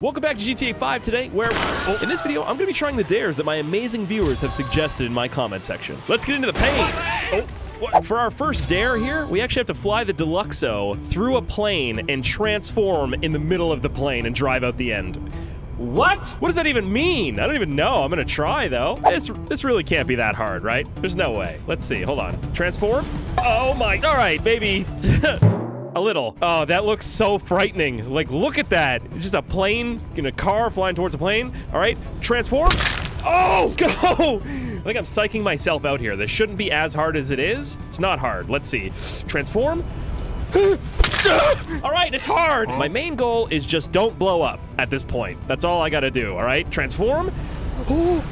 Welcome back to GTA 5 today, where in this video, I'm going to be trying the dares that my amazing viewers have suggested in my comment section. Let's get into the pain! What? For our first dare here, we actually have to fly the Deluxo through a plane and transform in the middle of the plane and drive out the end. What? What does that even mean? I don't even know. I'm going to try, though. This really can't be that hard, right? There's no way. Let's see. Hold on. Transform? Oh my... All right, baby. A little. Oh, that looks so frightening. Like, look at that. It's just a plane in a car flying towards a plane. All right, transform. Oh, go. I think I'm psyching myself out here. This shouldn't be as hard as it is. It's not hard. Let's see. Transform. All right, it's hard. My main goal is just don't blow up at this point. That's all I gotta do, all right? Transform. Ooh.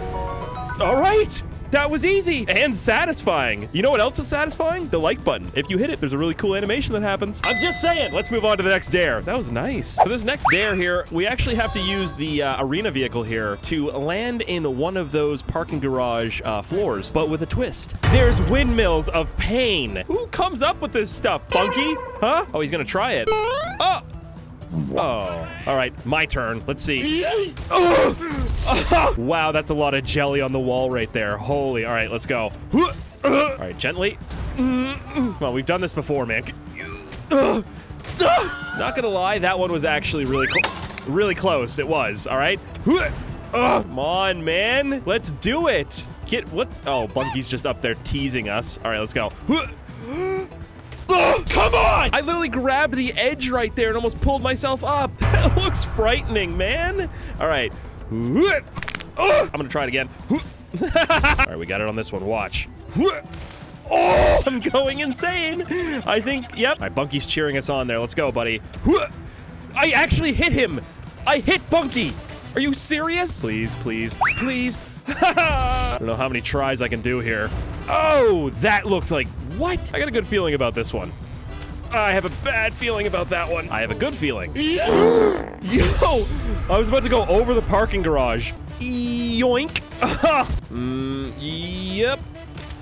All right. That was easy and satisfying. You know what else is satisfying? The like button. If you hit it, there's a really cool animation that happens. I'm just saying. Let's move on to the next dare. That was nice. For this next dare here, we actually have to use the arena vehicle here to land in one of those parking garage floors, but with a twist. There's windmills of pain. Who comes up with this stuff, Bunky? Huh? Oh, he's gonna try it. Oh. Oh, all right, my turn. Let's see. Wow, that's a lot of jelly on the wall right there. Holy, all right, let's go. All right, gently. Well, we've done this before, man. Not gonna lie, that one was actually really close. It was, all right? Come on, man. Let's do it. Get what? Oh, Bunky's just up there teasing us. All right, let's go. Oh, come on! I literally grabbed the edge right there and almost pulled myself up. That looks frightening, man. All right. I'm gonna try it again. All right, we got it on this one. Watch. Oh, I'm going insane. I think, yep. All right, Bunky's cheering us on there. Let's go, buddy. I actually hit him. I hit Bunky. Are you serious? Please, please, please. I don't know how many tries I can do here. Oh, that looked like... What? I got a good feeling about this one. I have a bad feeling about that one. I have a good feeling. Yo! I was about to go over the parking garage. Yoink. Yep.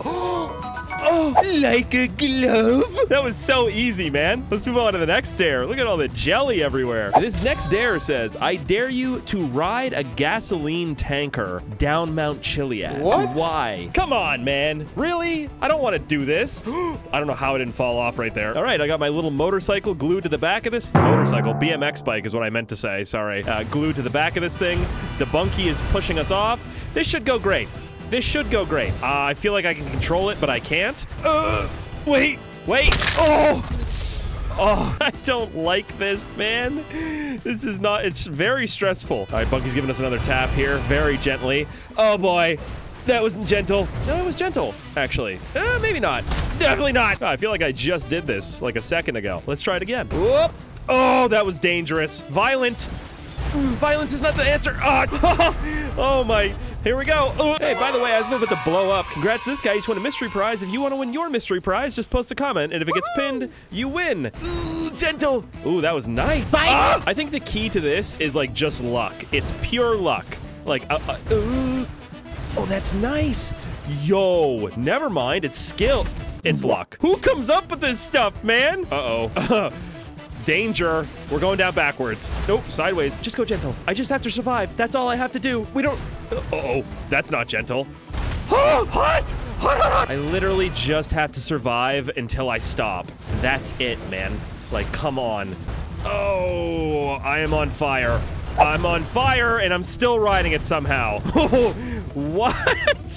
Oh, like a glove. That was so easy, man. Let's move on to the next dare. Look at all the jelly everywhere. This next dare says, I dare you to ride a gasoline tanker down Mount Chiliad. What? Why? Come on, man. Really? I don't want to do this. I don't know how it didn't fall off right there. All right, I got my little motorcycle glued to the back of this. Motorcycle, BMX bike is what I meant to say. Sorry. Glued to the back of this thing. The Bunky is pushing us off. This should go great. This should go great. I feel like I can control it, but I can't. Wait, wait. Oh, I don't like this, man. This is not, it's very stressful. All right, Bunky's giving us another tap here, very gently. Oh boy, that wasn't gentle. No, it was gentle, actually. Maybe not, definitely not. Oh, I feel like I just did this like a second ago. Let's try it again. Whoop. Oh, that was dangerous. Violent. Violence is not the answer. Oh, oh my. Here we go. Ooh. Hey, by the way, I was about to blow up. Congrats to this guy. You just won a mystery prize. If you want to win your mystery prize, just post a comment, and if it gets pinned, you win. Ooh, gentle. Ooh, that was nice. Ah! I think the key to this is, like, just luck. It's pure luck. Like, ooh. Oh, that's nice. Yo, never mind. It's skill. It's luck. Who comes up with this stuff, man? Uh-oh. Danger. We're going down backwards. Nope, sideways. Just go gentle. I just have to survive. That's all I have to do. We don't... Uh-oh, that's not gentle. Oh, hot! Hot, hot, hot! I literally just have to survive until I stop. That's it, man. Like, come on. Oh, I am on fire. I'm on fire, and I'm still riding it somehow. What?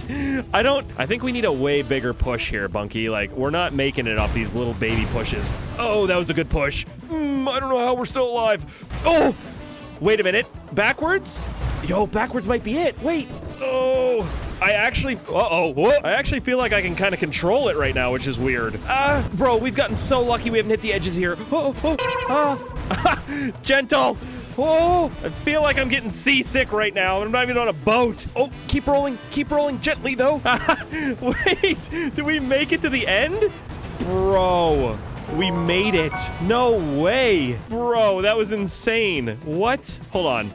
I think we need a way bigger push here, Bunky. Like, we're not making it off these little baby pushes. Oh, that was a good push. I don't know how we're still alive. Oh, wait a minute. Backwards? Yo, backwards might be it. Wait. Oh, I actually... Uh-oh. I actually feel like I can kind of control it right now, which is weird. Bro, we've gotten so lucky we haven't hit the edges here. Gentle. Oh, I feel like I'm getting seasick right now. I'm not even on a boat. Oh, keep rolling gently though. Wait, did we make it to the end? Bro, we made it. No way. Bro, that was insane. What? Hold on.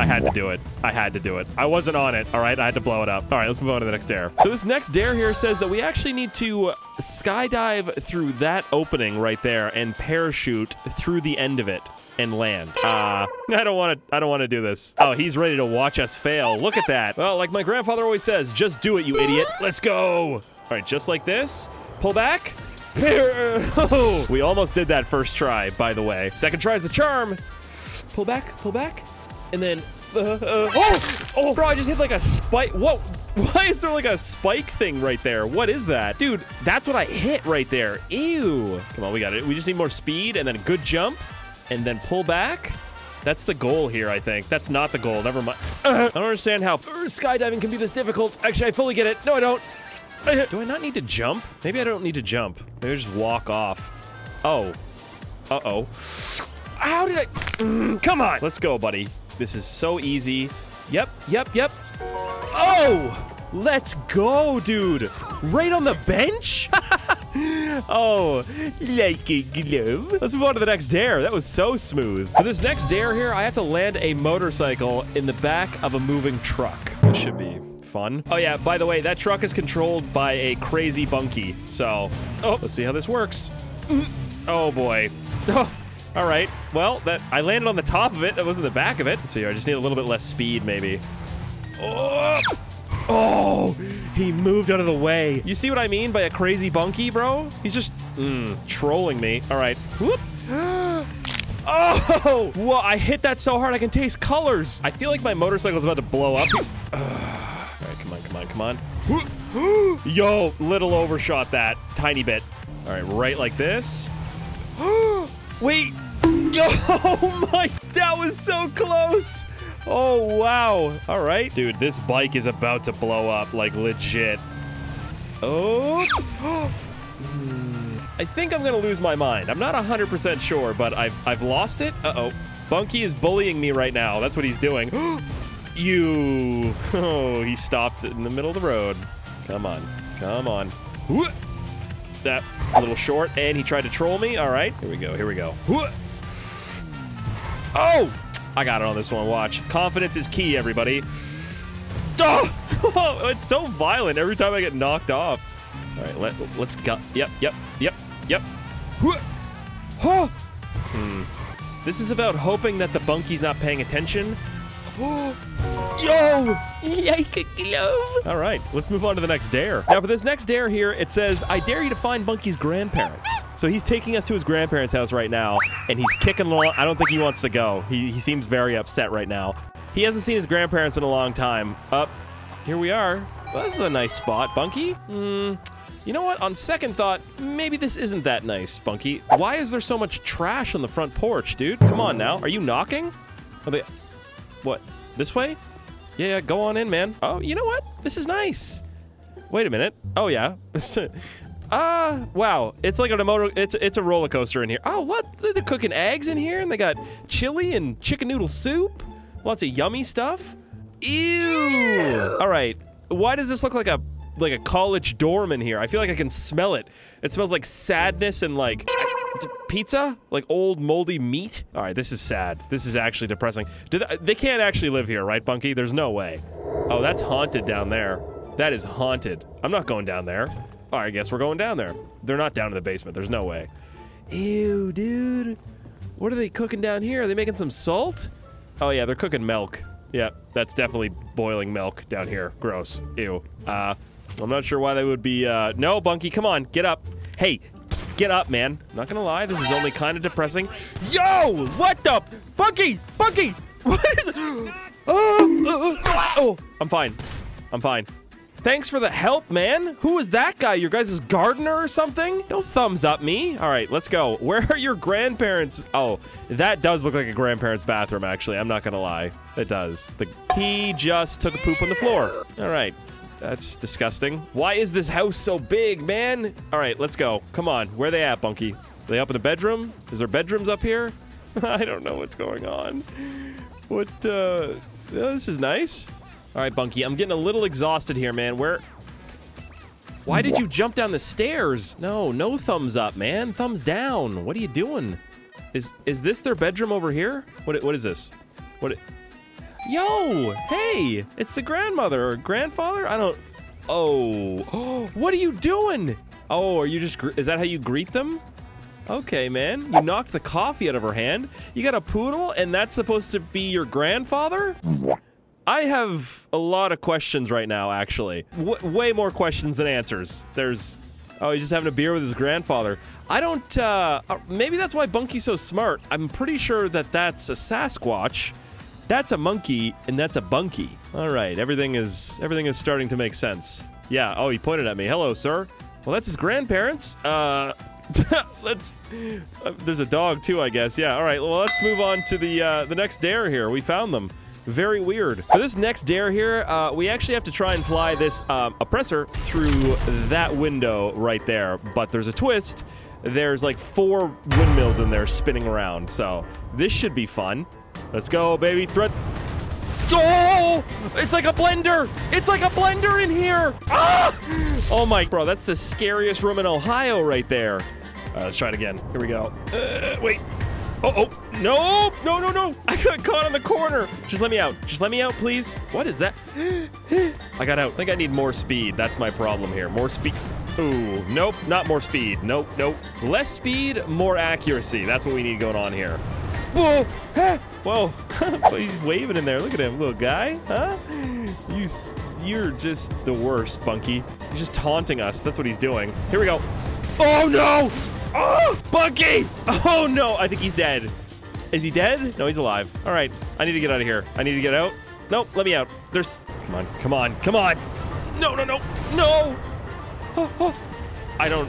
I had to do it. I had to do it. I wasn't on it. All right, I had to blow it up. All right, let's move on to the next dare. So this next dare here says that we actually need to skydive through that opening right there and parachute through the end of it and land. I don't want to do this. Oh, he's ready to watch us fail. Look at that. Well, like my grandfather always says, just do it, you idiot. Let's go. All right, just like this. Pull back. We almost did that first try, by the way. Second try is the charm. Pull back, and then... oh, bro, I just hit like a spike. Whoa, why is there like a spike thing right there? What is that? Dude, that's what I hit right there. Ew. Come on, we got it. We just need more speed, and then a good jump, and then pull back. That's the goal here, I think. That's not the goal. Never mind. I don't understand how skydiving can be this difficult. Actually, I fully get it. No, I don't. Do I not need to jump? Maybe I don't need to jump. Maybe I just walk off. Oh. Uh-oh. How did I... come on. Let's go, buddy. This is so easy. Yep, yep, yep. Oh! Let's go, dude. Right on the bench? Oh, like a glove. Let's move on to the next dare. That was so smooth. For this next dare here, I have to land a motorcycle in the back of a moving truck. This should be... fun. Oh yeah, by the way, that truck is controlled by a crazy Bunky. So, oh, let's see how this works. Oh boy. Oh, all right. Well, that I landed on the top of it. That wasn't the back of it. So I just need a little bit less speed, maybe. Oh, oh, he moved out of the way. You see what I mean by a crazy Bunky, bro? He's just trolling me. All right. Whoop. Oh, whoa! I hit that so hard I can taste colors. I feel like my motorcycle is about to blow up. Come on. Yo, little overshot that. Tiny bit. All right, right like this. Wait. Oh my, that was so close. Oh, wow. All right. Dude, this bike is about to blow up, like legit. Oh. I think I'm going to lose my mind. I'm not 100% sure, but I've lost it. Uh-oh. Bunky is bullying me right now. That's what he's doing. You. Oh, he stopped in the middle of the road. Come on. Come on. Whoa. That a little short, and he tried to troll me. All right. Here we go. Here we go. Whoa. Oh! I got it on this one. Watch. Confidence is key, everybody. Oh! It's so violent every time I get knocked off. All right. Let's go. Yep. Yep. Yep. Yep. Whoa. Oh. This is about hoping that the Bunky's not paying attention. Yo! Like a glove. All right, let's move on to the next dare. Now for this next dare here, it says, I dare you to find Bunky's grandparents. So he's taking us to his grandparents' house right now, and he's kicking along. I don't think he wants to go. He seems very upset right now. He hasn't seen his grandparents in a long time. Up, here we are. Well, this is a nice spot, Bunky. You know what? On second thought, maybe this isn't that nice, Bunky. Why is there so much trash on the front porch, dude? Come on now. Are you knocking? Are they... What? This way? Yeah, go on in, man. Oh, you know what? This is nice. Wait a minute. Oh yeah. Ah, wow. It's like a motor. It's a roller coaster in here. Oh, what? They're cooking eggs in here, and they got chili and chicken noodle soup. Lots of yummy stuff. Ew. All right. Why does this look like a college dorm in here? I feel like I can smell it. It smells like sadness and like. Pizza? Like old moldy meat? All right, this is sad. This is actually depressing. They can't actually live here, right, Bunky? There's no way. Oh, that's haunted down there. That is haunted. I'm not going down there. All right, I guess we're going down there. They're not down in the basement. There's no way. Ew, dude. What are they cooking down here? Are they making some salt? Oh, yeah, they're cooking milk. Yeah, that's definitely boiling milk down here. Gross. Ew. I'm not sure why they would be... No, Bunky, come on. Get up. Hey. Get up, man. Not gonna lie, this is only kind of depressing. Yo! What the? Bunky! Bunky! What is it? Oh, I'm fine. I'm fine. Thanks for the help, man. Who is that guy? Your guys' gardener or something? Don't thumbs up me. All right, let's go. Where are your grandparents? Oh, that does look like a grandparents' bathroom, actually. I'm not gonna lie. It does. He just took a poop on the floor. All right. That's disgusting. Why is this house so big, man? All right, let's go. Come on. Where are they at, Bunky? Are they up in a bedroom? Is there bedrooms up here? I don't know what's going on. What, this is nice. All right, Bunky, I'm getting a little exhausted here, man. Why did you jump down the stairs? No, no thumbs up, man. Thumbs down. What are you doing? Is this their bedroom over here? What is this? What? Yo, hey, it's the grandmother or grandfather. I don't. Oh, what are you doing? Oh, are you just? Is that how you greet them? Okay, man, you knocked the coffee out of her hand. You got a poodle, and that's supposed to be your grandfather? I have a lot of questions right now, actually. Way more questions than answers. There's... Oh, he's just having a beer with his grandfather. I don't, maybe that's why Bunky's so smart. I'm pretty sure that that's a Sasquatch. That's a monkey, and that's a Bunky. All right, everything is starting to make sense. Yeah, oh, he pointed at me. Hello, sir. Well, that's his grandparents. Let's... there's a dog, too, I guess. Yeah, all right, well, let's move on to the next dare here. We found them. Very weird. For this next dare here, we actually have to try and fly this oppressor through that window right there. But there's a twist. There's like 4 windmills in there spinning around. So this should be fun. Let's go, baby. Threat. Oh! It's like a blender! It's like a blender in here! Ah! Oh my, bro, that's the scariest room in Ohio right there. All right, let's try it again. Here we go. Wait. Oh, no, no, no, no. I got caught on the corner. Just let me out. Just let me out, please. What is that? I got out. I think I need more speed. That's my problem here. More speed. Ooh, nope, not more speed. Nope, nope. Less speed, more accuracy. That's what we need going on here. Whoa, whoa. He's waving in there. Look at him, little guy, huh? You're just the worst, Bunky. He's just taunting us. That's what he's doing. Here we go. Oh, no. Oh, Bunky! Oh, no. I think he's dead. Is he dead? No, he's alive. All right. I need to get out of here. I need to get out. Nope, let me out. There's... Come on. Come on. Come on. No, no, no. No! Oh, oh. I don't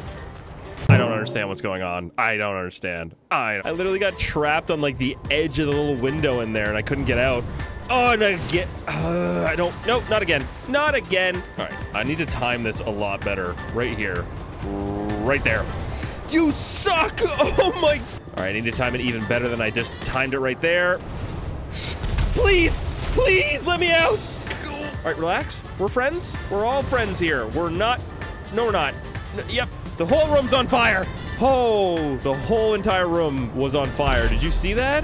understand what's going on. I don't understand. I literally got trapped on, like, the edge of the little window in there, and I couldn't get out. Oh, and I get... I don't... Nope, not again. Not again. All right. I need to time this a lot better. Right here. Right there. You suck! Oh my... All right, I need to time it even better than I just timed it right there. Please! Please, let me out! All right, relax. We're friends. We're all friends here. We're not... No, we're not. Yep. The whole room's on fire! Oh, the whole entire room was on fire. Did you see that?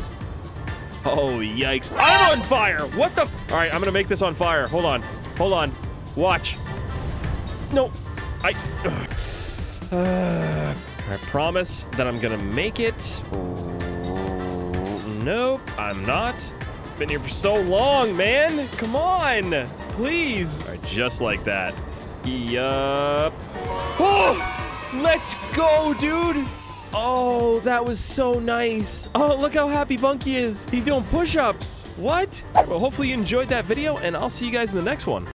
Oh, yikes. I'm on fire! What the... All right, I'm gonna make this on fire. Hold on. Hold on. Watch. No. I promise that I'm gonna make it. Nope, I'm not. Been here for so long, man. Come on, please. All right, just like that. Yup. Oh, let's go, dude. Oh, that was so nice. Oh, look how happy Bunky is. He's doing push-ups. What? Well, hopefully you enjoyed that video, and I'll see you guys in the next one.